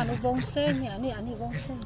anu bongseng ya, ini bongseng.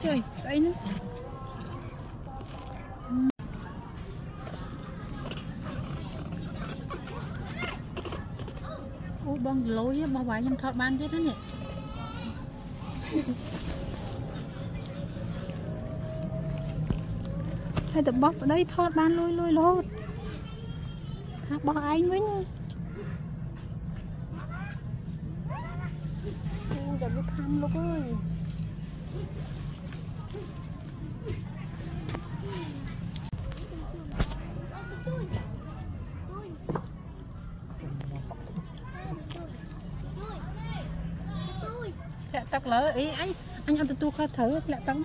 Trời, say nữa. Ủa bông lối bao bãi trong thợ ban thế đó nhỉ. Hay tập bóc ở đây thọt ban lôi lốt. Thả bóc anh với nhỉ. Ủa đừng có khăm lúc ơi. Tóc lỡ ý anh ăn tu kho thử lại tắm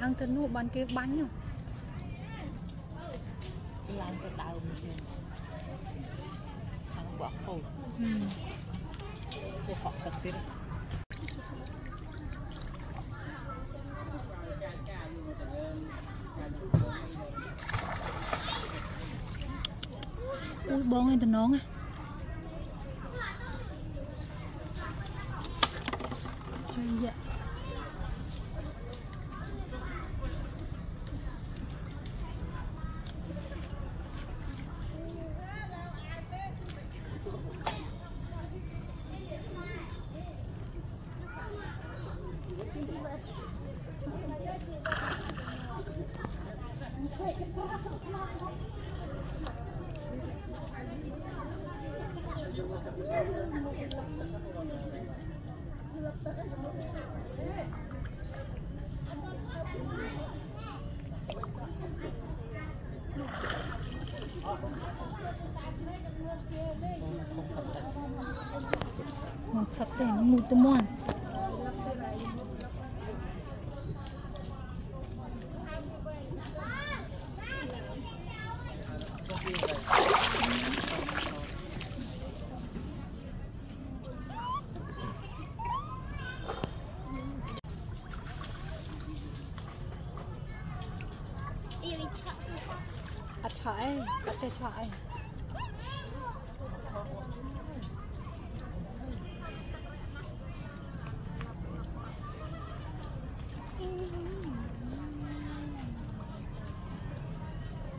làng tên nụ bán kia bánh không? Làng tên đào mình sáng quả khổ của họ tập tiếp. Ui bông này tên nón à? Dạ một thật để một tôm mòn. Try.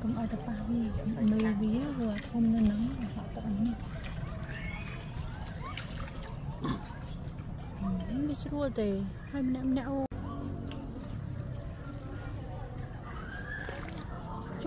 Cũng ở tập đi, mê vía vừa thơm nên nóng họ tận. rua thì hơi nẹo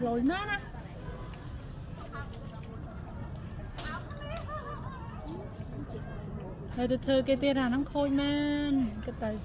Rồi nó nè. Rồi từ từ cái tia là nó khôi man cái tay.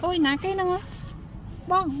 Ôi ná cái năng á. Bong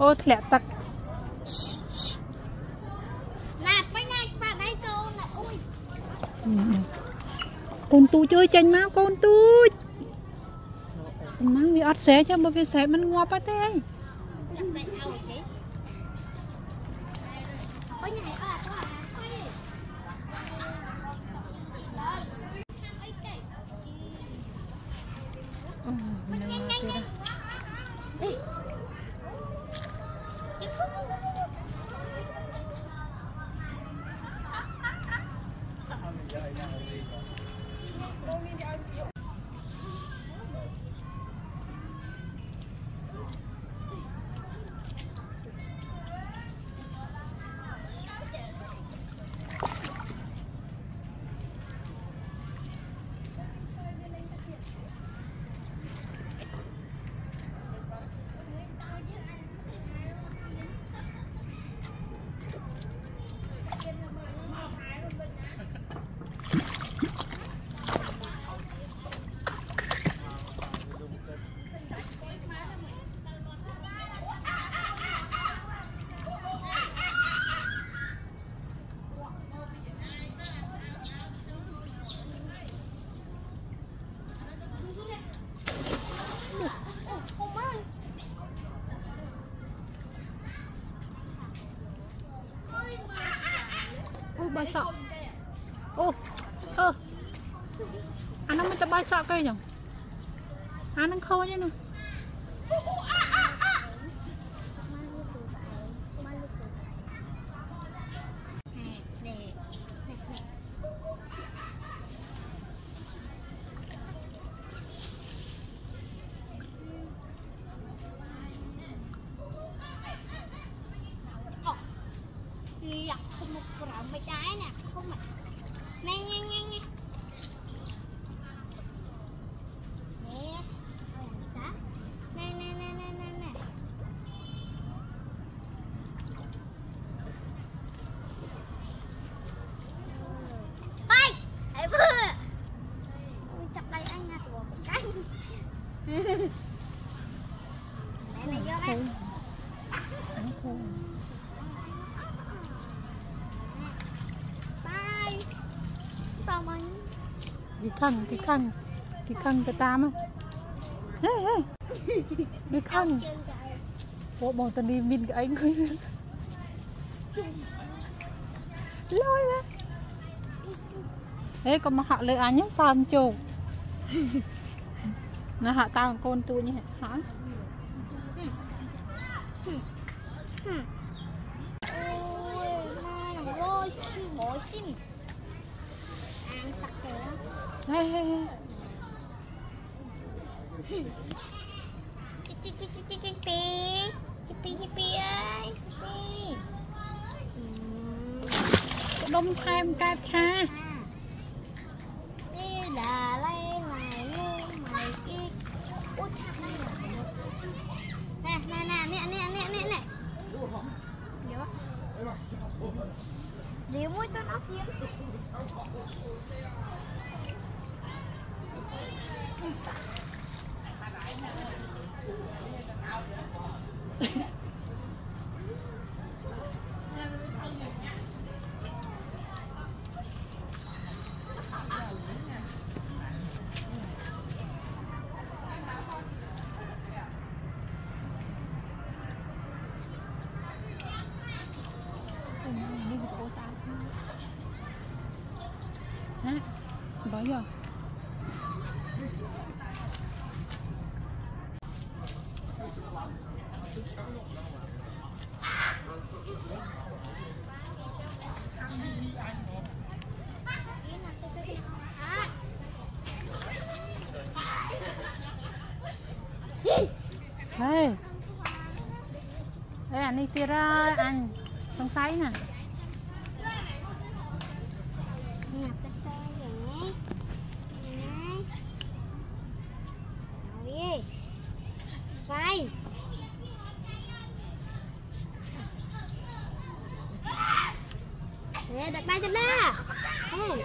Ô lẹ tặc. Nạp với này bạn ấy câu là ui. Con tu chơi chanh máu con tu. Xem nắng bị ớt xé chứ bởi vì xé mình ngọt á thế. Bài sọ. Ô. Ơ. Anh nó mới bài sọ cây nhỉ? Anh nó khô chứ nè. Đi khăn cái tam á. Đi khăn. Bộ bọn tao đi min cái anh quên. Lôi á. Ê còn mà họ lấy anh nhá sao em chụp. Nó họ tao còn con tui như thế hả? Ôi mà nó lôi khi mỗi xin. Ăn tặc kìa. Đông thêm cà cha. Đi là lấy mày luôn mày kia. Ôi thằng này. Nè. Điều mũi tao nóc giếng. Bỏ vô hey. Ê, anh đi tira anh không say nè. Đặt ba chân đó. Ôi.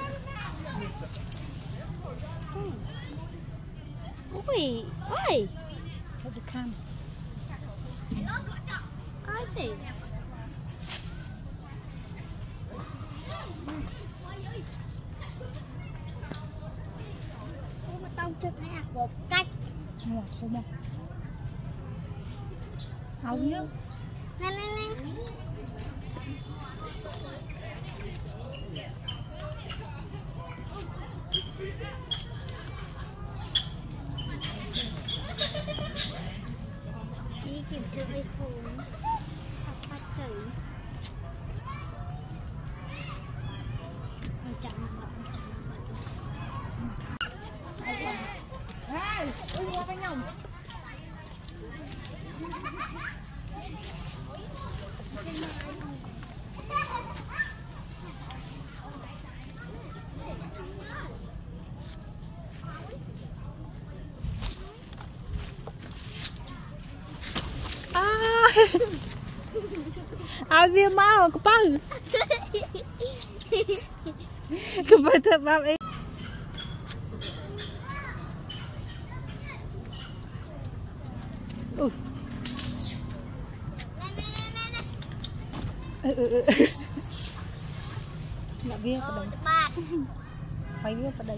Có gì? Tông chụp này một cách. Không nhớ. Nè. Chị chưa đi phun học bác sĩ áo gì mau cái băng cái bơi thật bao ấy là bia vào đây phải bia vào đây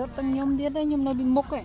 Rất tăng nhôm tiết đấy, nhôm nó bị mốc ấy.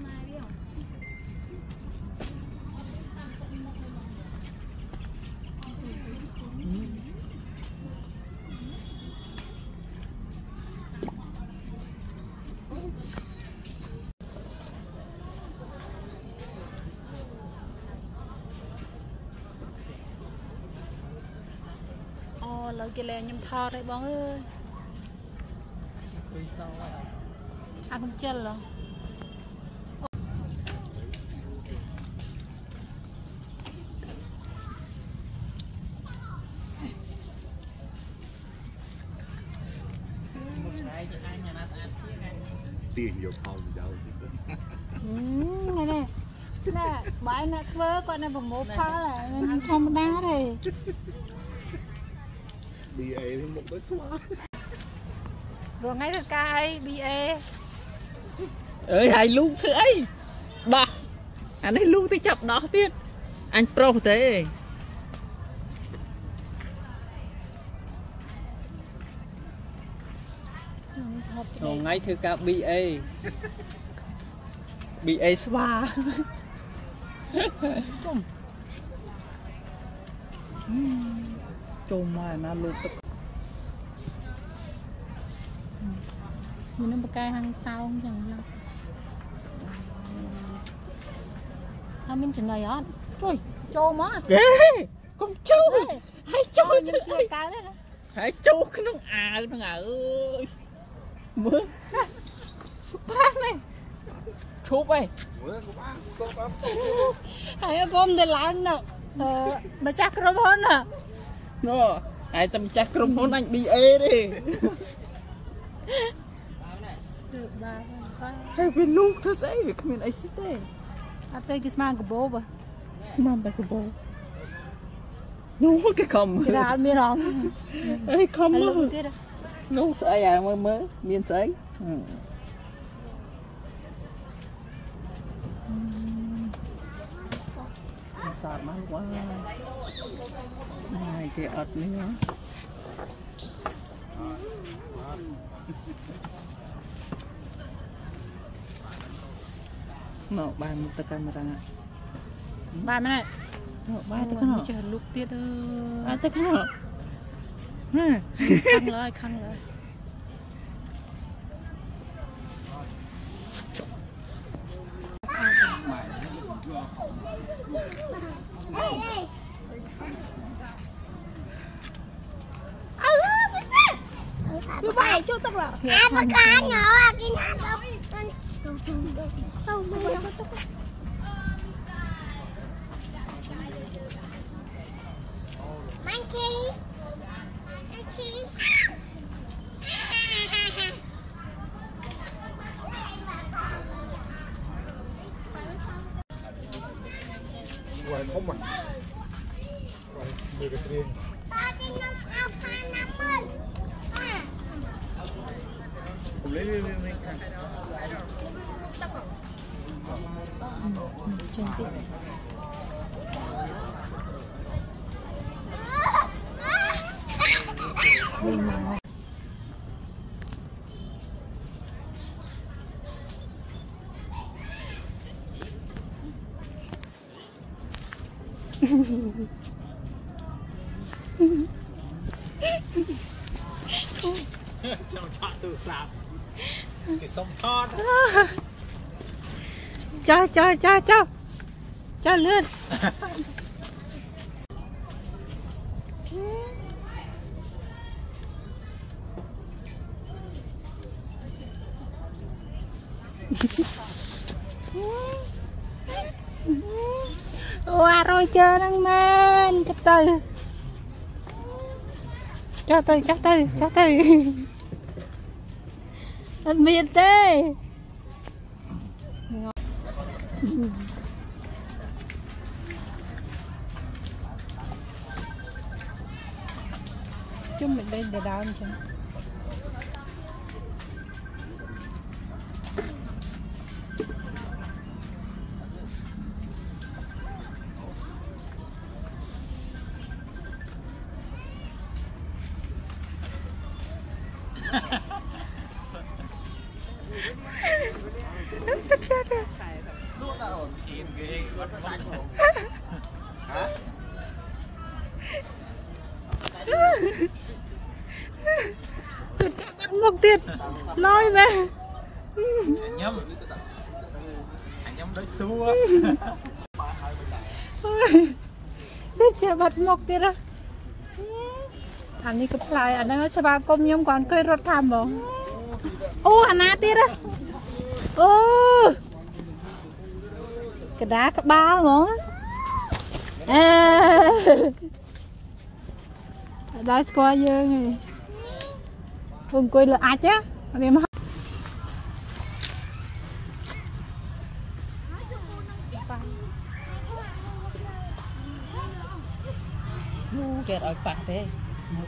mai biết không. Lời kia lè nhầm thò đấy bóng ơi. Ăn không chân rồi. Tiền vô phòng giàu thì nghe nè. Nè, bãi nạc vớ con này vào mố phá là mình không đá rồi. BA thì một cái xóa. Rồi ngay thật ca ấy, BA. Ơi, ai luôn thứ ấy. Đó. Anh ấy luôn thì chập đó tiết. Anh pro thế. Rồi ngay thứ ca BA. BA xóa. Chùm. Cuma nak lutuk. Ini pakai hang taung jangan lah. Amin jenai on. Cuy, cuma. Hei, kau cuy. Hai cuy cuy. Hai cuy kena air tengah. Mur. Pas ni. Cup eh. Hai bom dah lang nak. Baca kerobon lah. Nó, ai tâm chắc trong hôn anh BA đi. Hay vì lúc thơ sẽ vì mình ấy xích đây. À tê kìa mà của bố bà. Màm bà của bố. Nó cái khẩm. Cái đá miên hóng. Ê khẩm lắm. Nó sẽ à mơ mơ, miên sẽ. Sạt mát quá. Này cái ớt nữa nó bài một tờ camera này bài này bài tờ nó chờ lúc tiết ơi tờ nó khăn rồi như vậy chút tức là ai bắt cá nhỏ à kinh hạt không monkey monkey Hãy trong chọn từ sạp thì sông thon cho lướt Oa rồi chờ đang men cái từ cho từ ăn miệt tê chúng mình đây để đào chứ Tuyệt chạy bắt mục tiệt nói về anh nhâm đấy tua tuyệt chạy bắt mục tiệt á anh đi cặp lại anh đang sẽ ba công nhâm còn cây rốt tham bông ô anh á tiệt á ô cái đá cái ba bông á đá score dương vùng quê là ai chứ em không chết ở bạc thế một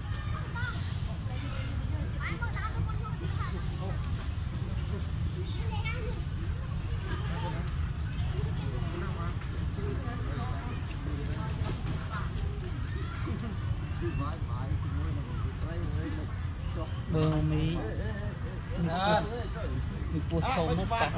bơ mì mì bột không mất cả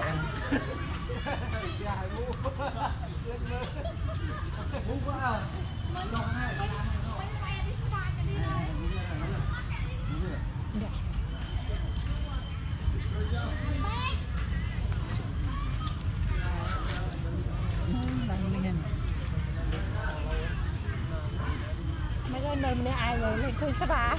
mấy cái này ai rồi lên khơi sắp à